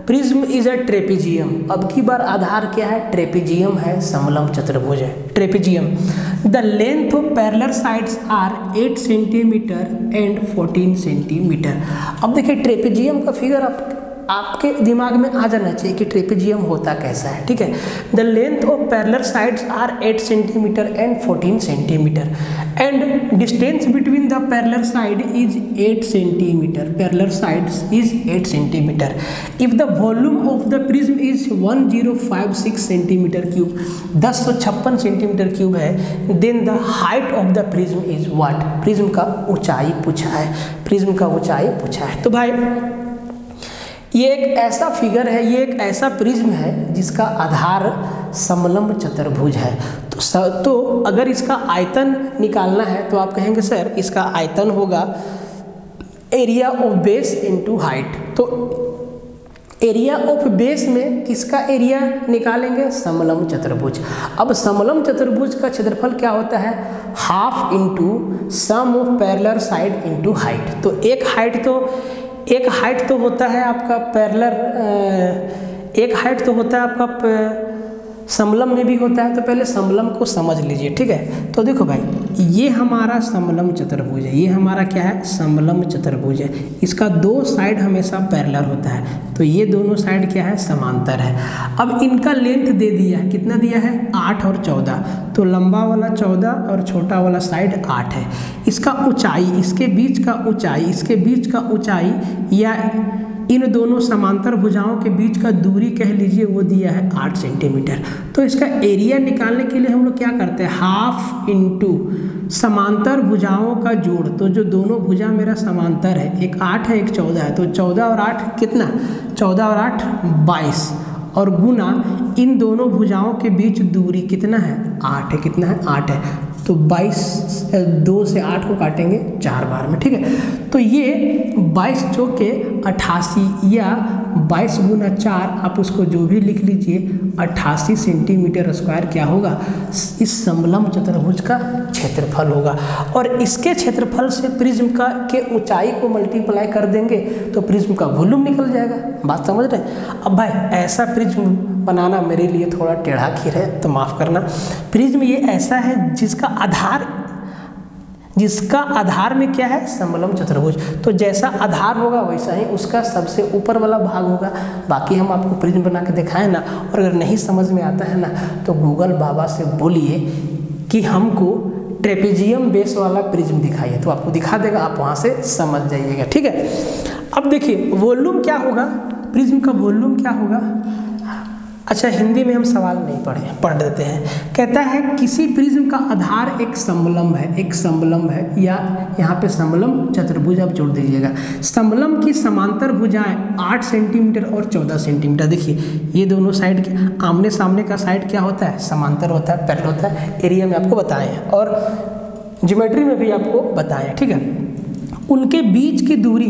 prism is a trapezium. अब की बार आधार क्या है? ट्रेपीजियम है, समलंब चतुर्भुज है, trapezium. The length of parallel sides are eight centimetre and fourteen centimetre. अब देखिए ट्रेपीजियम का फिगर आप आपके दिमाग में आ जाना चाहिए कि ट्रेपीजियम होता कैसा है, ठीक है। The length of parallel sides are eight centimetre and fourteen centimetre and distance between the parallel side is eight centimetre. Parallel sides is eight centimetre. If the volume of the prism is one zero five six centimetre cube, दस सौ छप्पन centimetre cube है, then the height of the prism is what? Prism का ऊंचाई पूछा है, prism का ऊंचाई पूछा है। तो भाई ये एक ऐसा फिगर है, ये एक ऐसा प्रिज्म है जिसका आधार समलंब चतुर्भुज है। तो स, तो अगर इसका आयतन निकालना है तो आप कहेंगे सर इसका आयतन होगा area of base into height. तो एरिया ऑफ बेस में किसका एरिया निकालेंगे? समलंब चतुर्भुज। अब समलंब चतुर्भुज का क्षेत्रफल क्या होता है? Half into sum of parallel side into height. तो एक हाइट तो एक हाइट तो होता है आपका पैरेलल, एक हाइट तो होता है आपका समलंब में भी होता है। तो पहले समलंब को समझ लीजिए, ठीक है। तो देखो भाई, ये हमारा समलंब चतुर्भुज है, ये हमारा क्या है? समलंब चतुर्भुज है। इसका दो साइड हमेशा पैरेलल होता है, तो ये दोनों साइड क्या है? समांतर है। अब इनका लेंथ दे दिया है, कितना दिया है? आठ और चौदह। तो लंबा वाला चौदह और छोटा वाला साइड आठ है। इसका ऊंचाई, इसके बीच का ऊंचाई, इसके बीच का ऊंचाई या इन दोनों समांतर भुजाओं के बीच का दूरी कह लीजिए, वो दिया है आठ सेंटीमीटर। तो इसका एरिया निकालने के लिए हम लोग क्या करते हैं? हाफ इंटू समांतर भुजाओं का जोड़। तो जो दोनों भुजा मेरा समांतर है, एक आठ है एक चौदह है, तो चौदह और आठ कितना? चौदह और आठ बाईस, और गुना इन दोनों भुजाओं के बीच दूरी कितना है? आठ है। कितना है? आठ है। तो बाईस, दो से आठ को काटेंगे चार बार में, ठीक है। तो ये बाईस चौके अट्ठासी या बाईस गुना चार, आप उसको जो भी लिख लीजिए, अट्ठासी सेंटीमीटर स्क्वायर क्या होगा? इस समलंब चतुर्भुज का क्षेत्रफल होगा। और इसके क्षेत्रफल से प्रिज्म का के ऊंचाई को मल्टीप्लाई कर देंगे तो प्रिज्म का वॉल्यूम निकल जाएगा। बात समझ रहे? अब भाई ऐसा प्रिज्म बनाना मेरे लिए थोड़ा टेढ़ा खीर है, तो माफ़ करना। प्रिज्म ये ऐसा है जिसका आधार जिसका आधार में क्या है? समलंब चतुर्भुज। तो जैसा आधार होगा वैसा ही उसका सबसे ऊपर वाला भाग होगा। बाकी हम आपको प्रिज्म बना के दिखाएं ना, और अगर नहीं समझ में आता है ना तो गूगल बाबा से बोलिए कि हमको ट्रेपेजियम बेस वाला प्रिज्म दिखाइए, तो आपको दिखा देगा, आप वहाँ से समझ जाइएगा, ठीक है। अब देखिए वॉल्यूम क्या होगा? प्रिज्म का वॉल्यूम क्या होगा? अच्छा, हिंदी में हम सवाल नहीं पढ़े पढ़ देते हैं। कहता है किसी प्रिज्म का आधार एक समलम्ब है, एक समलम्ब है या यहाँ पे समलम्ब चतुर्भुज आप जोड़ दीजिएगा। समलम्ब की समांतर भुजाएं आठ सेंटीमीटर और चौदह सेंटीमीटर। देखिए ये दोनों साइड के आमने सामने का साइड क्या होता है, समांतर होता है, पैरेलल होता है। एरिया में आपको बताएं और ज्योमेट्री में भी आपको बताएं, ठीक है। उनके बीच की दूरी,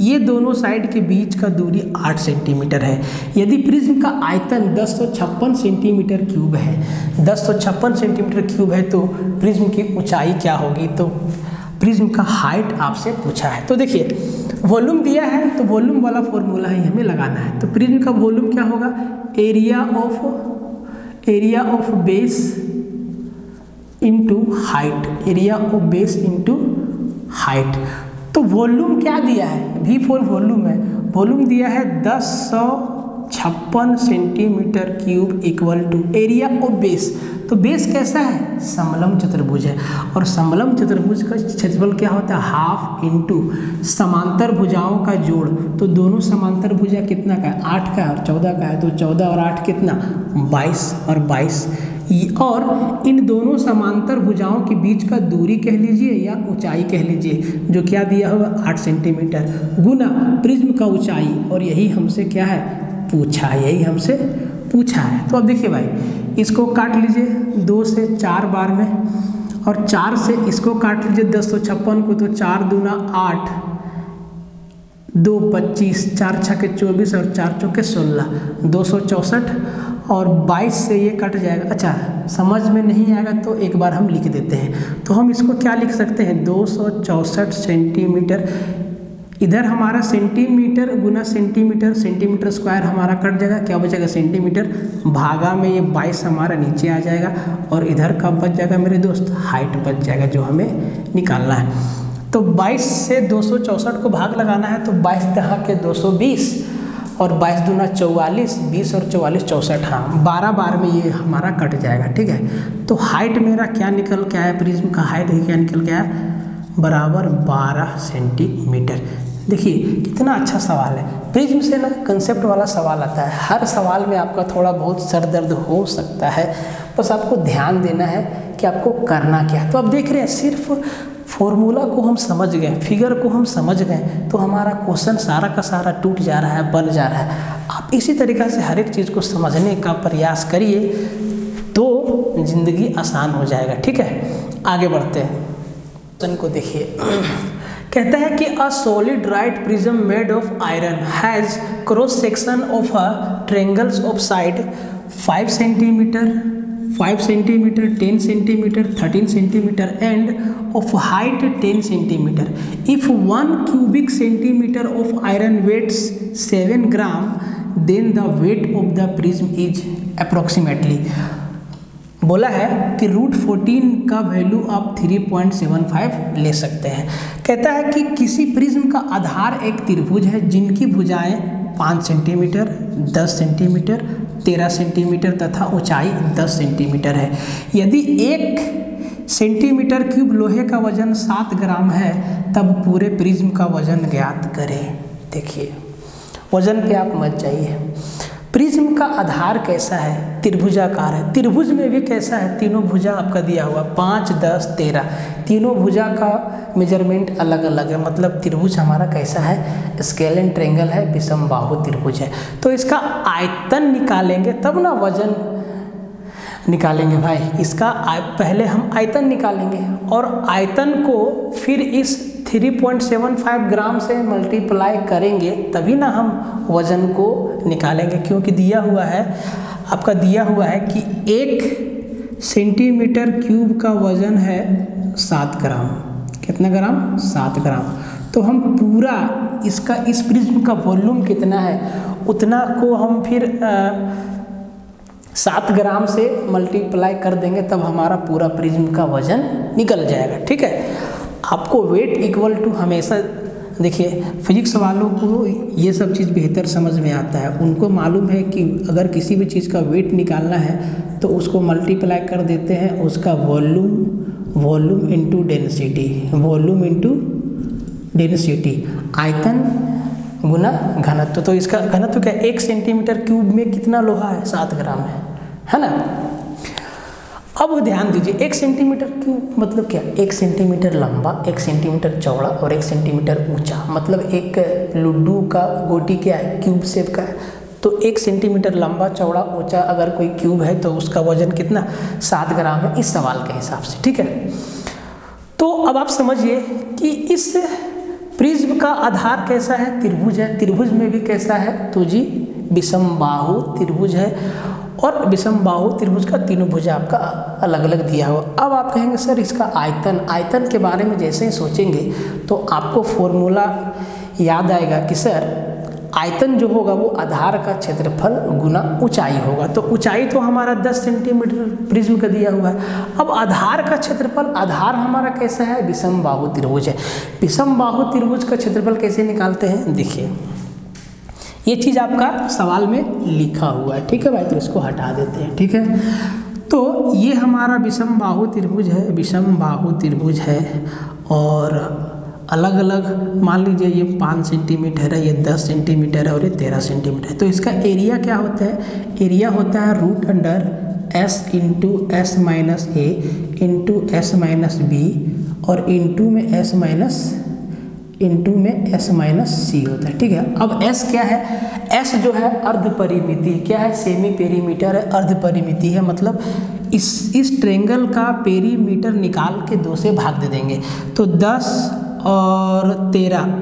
ये दोनों साइड के बीच का दूरी आठ सेंटीमीटर है। यदि प्रिज्म का आयतन दस सौ छप्पन सेंटीमीटर क्यूब है, दस सौ छप्पन सेंटीमीटर क्यूब है तो प्रिज्म की ऊंचाई क्या होगी, तो प्रिज्म का हाइट आपसे पूछा है। तो देखिए वॉल्यूम दिया है तो वॉल्यूम वाला फॉर्मूला ही हमें लगाना है। तो प्रिज्म का वॉल्यूम क्या होगा, area of area of base into height, area of base into height. तो वॉल्यूम क्या दिया है, वी फॉर वॉल्यूम है, वॉल्यूम दिया है दस सौ छप्पन centimetre cube equal to area of base. तो बेस कैसा है, समलम्ब चतुर्भुज है और समलम्ब चतुर्भुज का क्षेत्रफल क्या होता है, हाफ इंटू समांतर भुजाओं का जोड़। तो दोनों समांतर भुजा कितना का है, आठ का है और चौदह का है, तो चौदह और आठ कितना, बाईस और बाईस, और इन दोनों समांतर भुजाओं के बीच का दूरी कह लीजिए या ऊंचाई कह लीजिए, जो क्या दिया होगा आठ सेंटीमीटर गुना प्रिज्म का ऊंचाई, और यही हमसे क्या है पूछा है, यही हमसे पूछा है। तो अब देखिए भाई, इसको काट लीजिए दो से चार बार में, और चार से इसको काट लीजिए दस सौ छप्पन को, तो चार दूना आठ, दो पच्चीस, चार छक्के चौबीस और चार चौके सोलह, दो सौ चौंसठ, और बाईस से ये कट जाएगा। अच्छा समझ में नहीं आएगा तो एक बार हम लिख देते हैं। तो हम इसको क्या लिख सकते हैं, दो सौ चौंसठ सेंटीमीटर, इधर हमारा सेंटीमीटर गुना सेंटीमीटर, सेंटीमीटर स्क्वायर हमारा कट जाएगा, क्या बचेगा सेंटीमीटर, भागा में ये बाईस हमारा नीचे आ जाएगा, और इधर का बच जाएगा मेरे दोस्त हाइट बच जाएगा जो हमें निकालना है। तो बाईस से दो सौ चौंसठ को भाग लगाना है, तो बाईस दहा के दो सौ बीस और बाईस दूना चौवालीस, बीस और चौवालीस चौंसठ, हाँ बारह बार में ये हमारा कट जाएगा, ठीक है। तो हाइट मेरा क्या निकल के आया, प्रिज्म का हाइट क्या निकल के आया, बराबर बारह सेंटीमीटर। देखिए कितना अच्छा सवाल है, प्रिज्म से ना कंसेप्ट वाला सवाल आता है। हर सवाल में आपका थोड़ा बहुत सर दर्द हो सकता है, बस आपको ध्यान देना है कि आपको करना क्या है। तो आप देख रहे हैं सिर्फ फॉर्मूला को हम समझ गए, फिगर को हम समझ गए, तो हमारा क्वेश्चन सारा का सारा टूट जा रहा है, बन जा रहा है। आप इसी तरीक़े से हर एक चीज़ को समझने का प्रयास करिए तो ज़िंदगी आसान हो जाएगा, ठीक है। आगे बढ़ते हैं, क्वेश्चन को देखिए। कहता है कि a solid right prism made of iron has cross section of a triangles of side five centimetre five centimetre ten centimetre thirteen centimetre and of height ten centimetre. If one cubic centimetre of iron weights seven gram then the weight of the prism is approximately. बोला है कि root fourteen का value आप three point seven five ले सकते हैं। कहता है कि किसी प्रिज्म का आधार एक त्रिभुज है जिनकी भुजाएं पाँच सेंटीमीटर दस सेंटीमीटर तेरह सेंटीमीटर तथा ऊंचाई दस सेंटीमीटर है। यदि एक सेंटीमीटर क्यूब लोहे का वजन सात ग्राम है तब पूरे प्रिज्म का वजन ज्ञात करें। देखिए वजन पे आप मत जाइए, प्रिज्म का आधार कैसा है, त्रिभुजाकार है। त्रिभुज में भी कैसा है, तीनों भुजा आपका दिया हुआ पाँच दस तेरह, तीनों भुजा का मेजरमेंट अलग अलग है, मतलब त्रिभुज हमारा कैसा है, स्केल एंड ट्रेंगल है, विषमबाहु त्रिभुज है। तो इसका आयतन निकालेंगे तब ना वजन निकालेंगे भाई, इसका पहले हम आयतन निकालेंगे और आयतन को फिर इस three point seven five gram से मल्टीप्लाई करेंगे तभी ना हम वज़न को निकालेंगे, क्योंकि दिया हुआ है आपका दिया हुआ है कि एक सेंटीमीटर क्यूब का वज़न है सात ग्राम, कितना ग्राम, सात ग्राम। तो हम पूरा इसका इस प्रिज्म का वॉल्यूम कितना है उतना को हम फिर आ, सात ग्राम से मल्टीप्लाई कर देंगे तब हमारा पूरा प्रिज्म का वजन निकल जाएगा, ठीक है। आपको वेट इक्वल टू हमेशा देखिए, फिजिक्स वालों को ये सब चीज़ बेहतर समझ में आता है, उनको मालूम है कि अगर किसी भी चीज़ का वेट निकालना है तो उसको मल्टीप्लाई कर देते हैं उसका volume volume into density volume into density आयतन गुना घनत्व। तो इसका घनत्व क्या, एक सेंटीमीटर क्यूब में कितना लोहा है, सात ग्राम है, है ना। अब ध्यान दीजिए, एक सेंटीमीटर क्यूब मतलब क्या, एक सेंटीमीटर लंबा, एक सेंटीमीटर चौड़ा और एक सेंटीमीटर ऊंचा, मतलब एक लड्डू का गोटी क्या है, क्यूब शेप का है। तो एक सेंटीमीटर लंबा चौड़ा ऊंचा अगर कोई क्यूब है तो उसका वजन कितना, सात ग्राम है इस सवाल के हिसाब से, ठीक है। तो अब आप समझिए कि इस प्रिज्म का आधार कैसा है, त्रिभुज है। त्रिभुज में भी कैसा है तो जी विषमबाहु त्रिभुज है, और विषमबाहु त्रिभुज का तीनों भुजा आपका अलग अलग दिया हुआ। अब आप कहेंगे सर इसका आयतन, आयतन के बारे में जैसे ही सोचेंगे तो आपको फॉर्मूला याद आएगा कि सर आयतन जो होगा वो आधार का क्षेत्रफल गुना ऊंचाई होगा। तो ऊंचाई तो हमारा दस सेंटीमीटर प्रिज्म का दिया हुआ है। अब आधार का क्षेत्रफल, आधार हमारा कैसा है, विषमबाहु त्रिभुज है। विषमबाहु त्रिभुज का क्षेत्रफल कैसे निकालते हैं, देखिए ये चीज़ आपका सवाल में लिखा हुआ है, ठीक है भाई। तो इसको हटा देते हैं, ठीक है। तो ये हमारा विषमबाहु त्रिभुज है, विषमबाहु त्रिभुज है, और अलग अलग मान लीजिए ये पाँच सेंटीमीटर है, ये दस सेंटीमीटर है और ये तेरह सेंटीमीटर है। तो इसका एरिया क्या होता है, एरिया होता है root under S into S minus A into S minus B, और इंटू में एस माइनस इंटू में s माइनस सी होता है, ठीक है। अब s क्या है, s जो है अर्ध परिमिति, क्या है, सेमी पेरीमीटर है, अर्ध परिमिति है, मतलब इस इस ट्रेंगल का पेरीमीटर निकाल के दो से भाग दे देंगे। तो दस और तेरह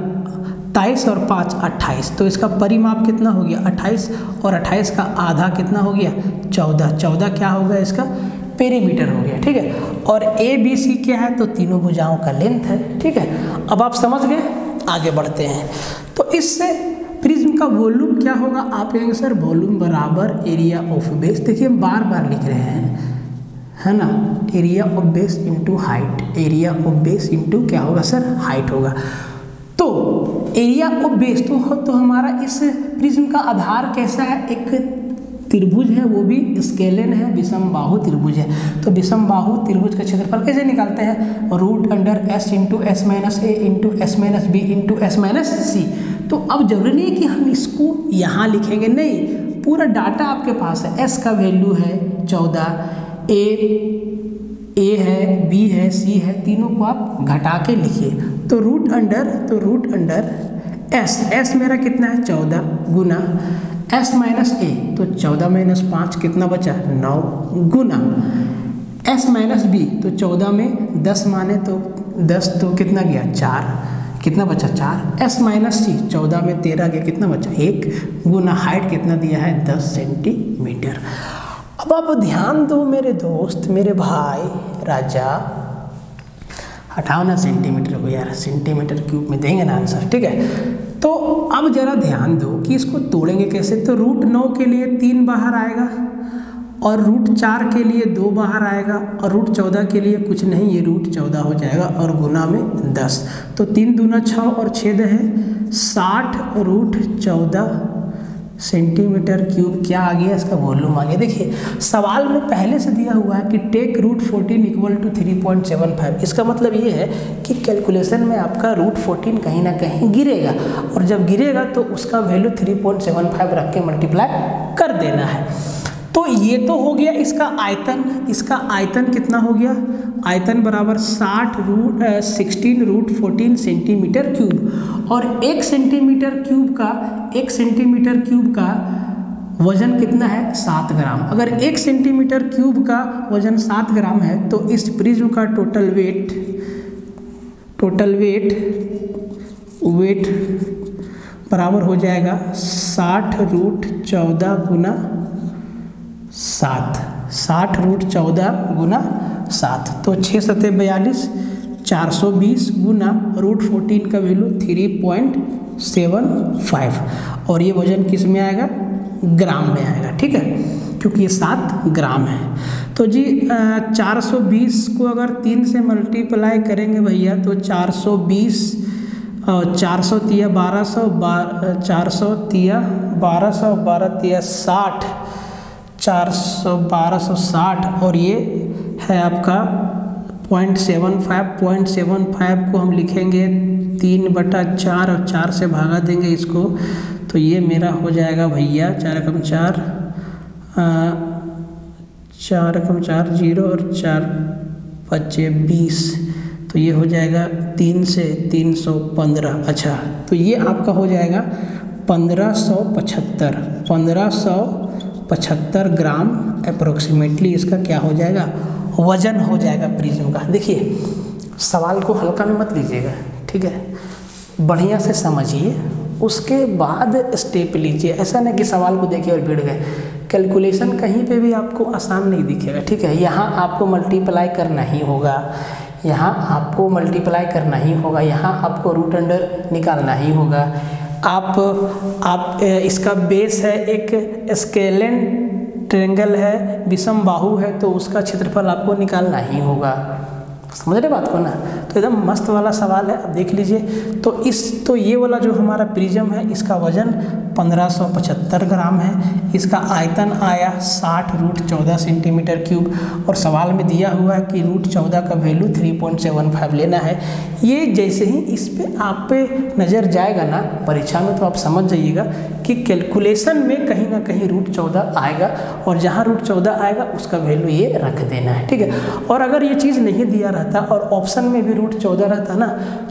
तेईस और पाँच अट्ठाईस, तो इसका परिमाप कितना हो गया अट्ठाईस, और अट्ठाईस का आधा कितना हो गया चौदह, चौदह क्या होगा इसका पेरीमीटर हो गया, ठीक है। और ए बी सी क्या है, तो तीनों भुजाओं का लेंथ है, ठीक है। अब आप समझ गए, आगे बढ़ते हैं। तो इससे प्रिज्म का वॉल्यूम क्या होगा, आप कहेंगे सर वॉल्यूम बराबर एरिया ऑफ बेस। देखिए हम बार बार लिख रहे हैं, है ना, area of base into height, area of base into क्या होगा सर, हाइट होगा। तो एरिया ऑफ बेस तो, तो हमारा इस प्रिज्म का आधार कैसा है, एक त्रिभुज है, वो भी स्केलन है, विषमबाहु त्रिभुज है। तो विषमबाहु त्रिभुज का क्षेत्रफल कैसे निकालते हैं, root under S into S minus A into S minus B into S minus C. तो अब जरूरी नहीं कि हम इसको यहाँ लिखेंगे, नहीं, पूरा डाटा आपके पास है। एस का वैल्यू है चौदह, ए ए है, बी है, सी है, तीनों को आप घटा के लिखिए। तो रूट अंडर तो रूट अंडर एस, एस मेरा कितना है चौदह, गुना एस माइनस ए, तो चौदह माइनस पाँच कितना बचा नौ, गुना एस माइनस बी, तो चौदह में दस माने तो दस, तो कितना गया चार, कितना बचा चार। एस माइनस सी, चौदह में तेरह गया कितना बचा एक, गुना हाइट कितना दिया है दस सेंटीमीटर। अब आप ध्यान दो मेरे दोस्त, मेरे भाई राजा, हटाओ ना सेंटीमीटर को यार, सेंटीमीटर क्यूब में देंगे ना आंसर, ठीक है। तो अब जरा ध्यान दो कि इसको तोड़ेंगे कैसे। तो रूट नौ के लिए तीन बाहर आएगा, और रूट चार के लिए दो बाहर आएगा, और रूट चौदह के लिए कुछ नहीं, ये रूट चौदह हो जाएगा, और गुना में दस, तो तीन दूना छः और छः दो है साठ, रूट चौदह सेंटीमीटर क्यूब क्या आ गया, इसका वॉल्यूम आ गया। देखिए सवाल में पहले से दिया हुआ है कि take root fourteen equal to three point seven five, इसका मतलब ये है कि कैलकुलेशन में आपका रूट फोर्टीन कहीं ना कहीं गिरेगा, और जब गिरेगा तो उसका value three point seven five रख के मल्टीप्लाई कर देना है। तो ये तो हो गया इसका आयतन, इसका आयतन कितना हो गया, आयतन बराबर साठ root sixteen root fourteen centimetre cube, और एक सेंटीमीटर क्यूब का एक सेंटीमीटर क्यूब का वजन कितना है सात ग्राम। अगर एक सेंटीमीटर क्यूब का वजन सात ग्राम है तो इस प्रिज्म का total weight total weight weight बराबर हो जाएगा साठ रूट चौदह गुना सात, साठ रूट चौदह गुना सात, तो छः सते बयालीस, चार सौ बीस गुना रूट फोर्टीन का value three point seven five, और ये वजन किस में आएगा, ग्राम में आएगा, ठीक है, क्योंकि ये सात ग्राम है। तो जी चार सौ बीस को अगर तीन से मल्टीप्लाई करेंगे भैया तो चार सौ बीस, चार सौ तिया बारह सौ, बार चार सौ तिया बारह सौ, बारह तिया साठ, चार सौ बारह सौ साठ, और ये है आपका point seven five, point seven five को हम लिखेंगे तीन बटा चार और चार से भागा देंगे इसको तो ये मेरा हो जाएगा भैया चार कम चार आ, चार कम चार जीरो और चार पच्चे बीस तो ये हो जाएगा तीन से तीन सौ पंद्रह। अच्छा तो ये आपका हो जाएगा पंद्रह सौ पचहत्तर पंद्रह सौ पचहत्तर ग्राम अप्रोक्सीमेटली इसका क्या हो जाएगा वजन हो जाएगा प्रिज्म का। देखिए सवाल को हल्का में मत लीजिएगा, ठीक है, बढ़िया से समझिए उसके बाद स्टेप लीजिए। ऐसा नहीं कि सवाल को देखिए और भिड़ गए, कैलकुलेशन कहीं पे भी आपको आसान नहीं दिखेगा, ठीक है। यहाँ आपको मल्टीप्लाई करना ही होगा, यहाँ आपको मल्टीप्लाई करना ही होगा, यहाँ आपको रूट अंडर निकालना ही होगा। आप आप इसका बेस है एक स्केलन ट्रेंगल है, विषम बाहु है, तो उसका क्षेत्रफल आपको निकालना ही होगा। समझ रहे बात को ना? तो एकदम मस्त वाला सवाल है, आप देख लीजिए। तो इस तो ये वाला जो हमारा प्रिज्म है इसका वजन पंद्रह सौ पचहत्तर ग्राम है, इसका आयतन आया साठ रूट चौदह सेंटीमीटर क्यूब और सवाल में दिया हुआ है कि रूट चौदह का वैल्यू तीन पॉइंट सात पाँच लेना है। ये जैसे ही इस पर आप पे नज़र जाएगा ना परीक्षा में तो आप समझ जाइएगा कि कैलकुलेशन में कहीं ना कहीं रूट चौदह आएगा और जहाँ रूट चौदह आएगा उसका वैल्यू ये रख देना है, ठीक है। और अगर ये चीज़ नहीं दिया रहता और ऑप्शन में भी रूट चौदह रहता ना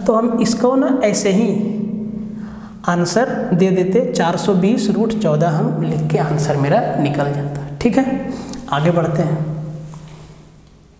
तो हम इसको ना ऐसे ही आंसर दे देते चार सौ बीस रूट चौदह हम लिख के आंसर मेरा निकल जाता, ठीक है। आगे बढ़ते हैं।